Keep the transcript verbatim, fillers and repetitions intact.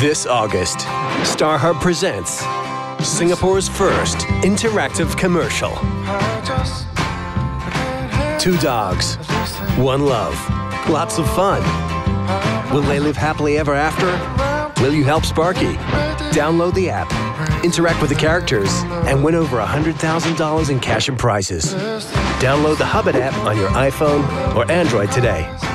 This August, StarHub presents Singapore's first interactive commercial. Two dogs, one love, lots of fun. Will they live happily ever after? Will you help Sparky? Download the app, interact with the characters, and win over one hundred thousand dollars in cash and prizes. Download the Hub It app on your iPhone or Android today.